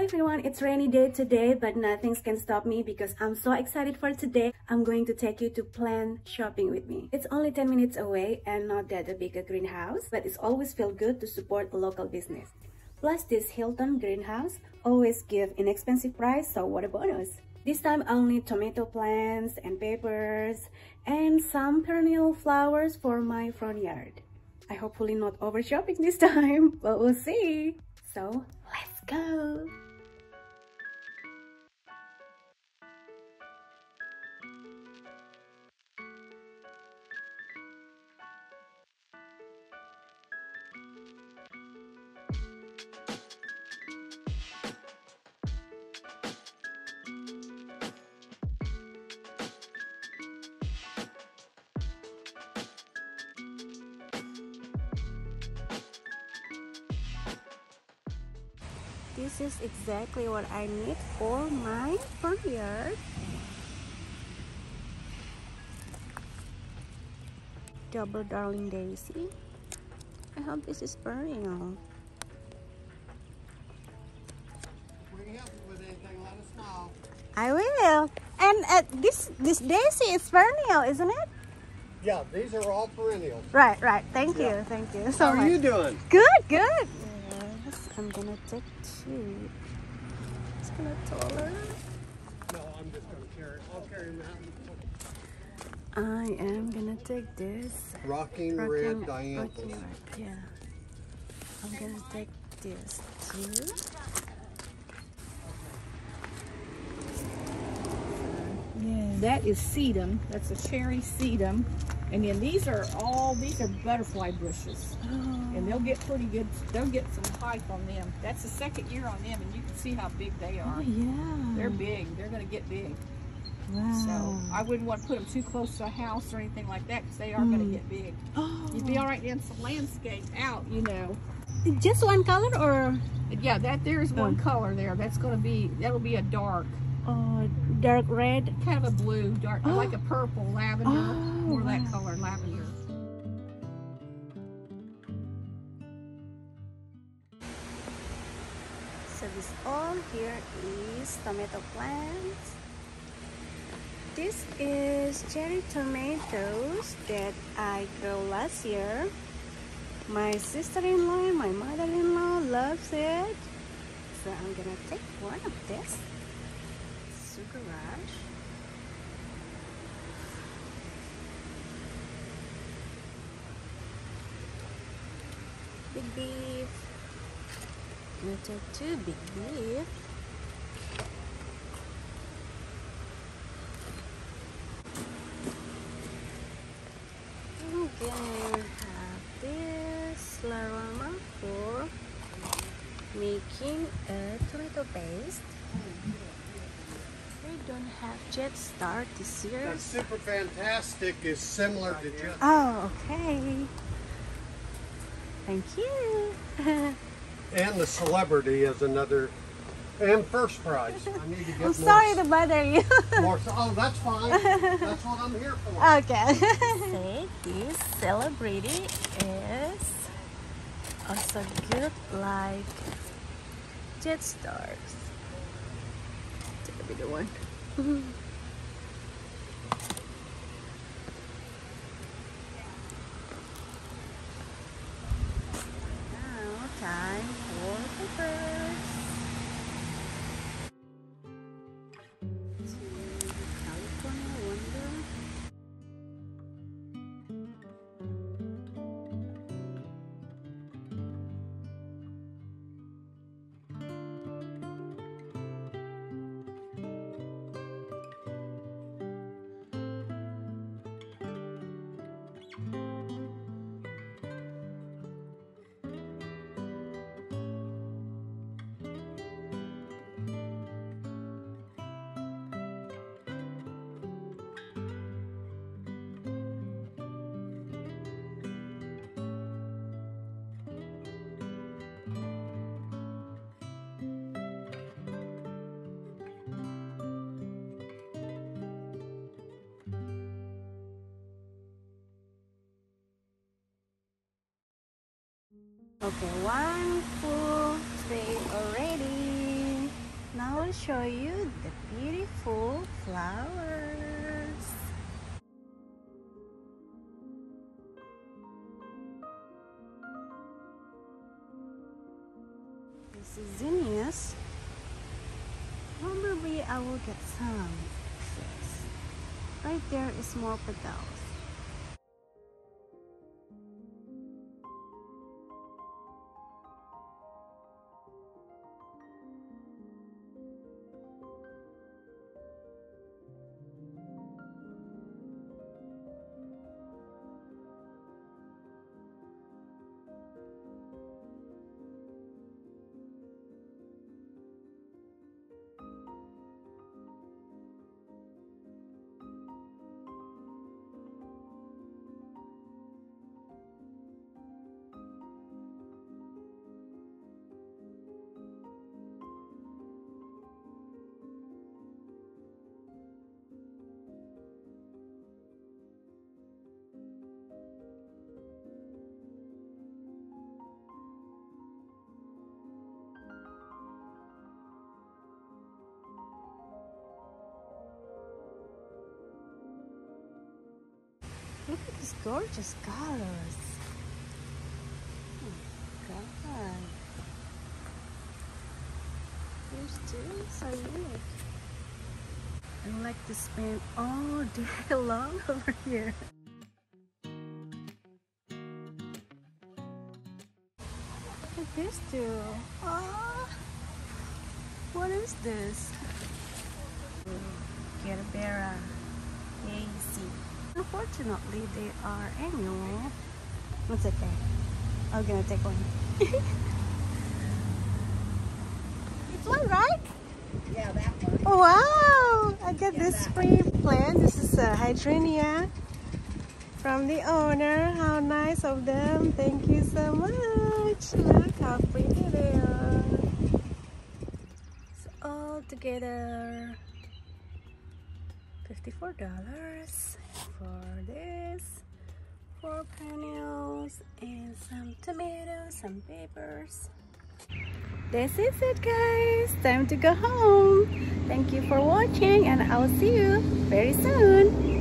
Hello everyone, it's rainy day today, but nothing can stop me because I'm so excited for today. I'm going to take you to plant shopping with me. It's only 10 minutes away and not that big a greenhouse, but it's always feel good to support a local business. Plus this Hilltop Greenhouse always give inexpensive price, so what a bonus. This time I'll need tomato plants and peppers and some perennial flowers for my front yard. I hopefully not over shopping this time, but we'll see. So let's go! This is exactly what I need for my front yard. Double Darling Daisy. I hope this is perennial. We can help you with anything, let us know. I will. And this daisy is perennial, isn't it? Yeah, these are all perennial. Right. Thank you so much. How are you doing? Good. I'm gonna take two. It's gonna taller. No, I'm just gonna carry it. I'll carry them out. I am gonna take this. Rocking red dianthus. Yeah. I'm gonna take this too. Yeah. That is sedum. That's a cherry sedum. And then these are butterfly bushes. Oh. And they'll get some height on them. That's the second year on them, and you can see how big they are. Oh, yeah. They're big, they're gonna get big. Wow. So I wouldn't want to put them too close to a house or anything like that, because they are gonna get big. Oh. You'd be all right in some landscape out, you know. Just one color or? Yeah, there's one color there. That'll be a dark. Dark red, kind of a blue, dark, like a purple, lavender, or that color, lavender. So this all here is tomato plants. This is cherry tomatoes that I grew last year. My sister-in-law and my mother-in-law loves it, so I'm gonna take one of this. Garage. Big beef. We'll take two big beef. I'm gonna have this Laroma for making a tomato paste. Don't have Jetstar this year. That Super Fantastic is similar to Jetstar. Oh, okay. Thank you. And the Celebrity is another, and First Prize. I need to get I'm sorry to bother you. Oh, that's fine. That's what I'm here for. Okay. Say this Celebrity is also good like Jetstars. Take a bigger one. Now time for peppers. California Wonder. Okay, one full plate already. will show you the beautiful flowers. This is zinnias. Probably I will get some. Yes. Right there is more petals. Look at these gorgeous colors. Oh my god. These two are so unique. I like to spend all day long over here. Look at these two. Oh, what is this? Gerbera Daisy. Unfortunately, they are annual. It's okay. I'm gonna take one. It's one, right? Yeah, that one. Wow! I got this free plant. This is a hydrangea from the owner. How nice of them! Thank you so much. Look how pretty they are. It's all together. $54 for this, 4 perennials and some tomatoes, some peppers. This is it guys, time to go home. Thank you for watching and I'll see you very soon.